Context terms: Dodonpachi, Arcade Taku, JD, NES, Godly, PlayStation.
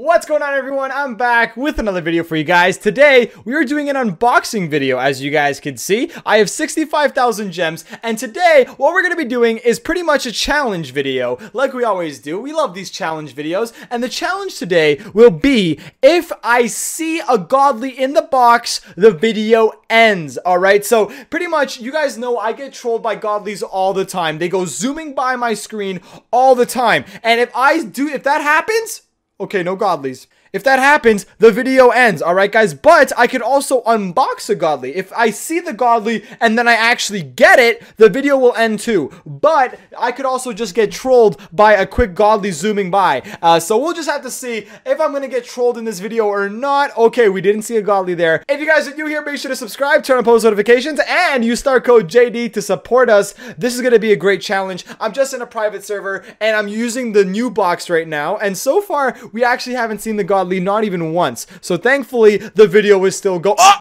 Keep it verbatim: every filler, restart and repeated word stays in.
What's going on, everyone? I'm back with another video for you guys. Today we are doing an unboxing video. As you guys can see, I have sixty-five thousand gems, and today what we're going to be doing is pretty much a challenge video like we always do. We love these challenge videos, and the challenge today will be if I see a godly in the box, the video ends. Alright, so pretty much you guys know I get trolled by godlies all the time. They go zooming by my screen all the time, and if I do if that happens, okay, no godlies. If that happens, the video ends, all right, guys? But I could also unbox a godly. If I see the godly and then I actually get it, the video will end too. But I could also just get trolled by a quick godly zooming by. Uh, so we'll just have to see if I'm going to get trolled in this video or not. Okay, we didn't see a godly there. If you guys are new here, make sure to subscribe, turn on post notifications, and use star code J D to support us. This is going to be a great challenge. I'm just in a private server, and I'm using the new box right now. And so far, we actually haven't seen the godly. Not even once. So thankfully the video is still go- oh!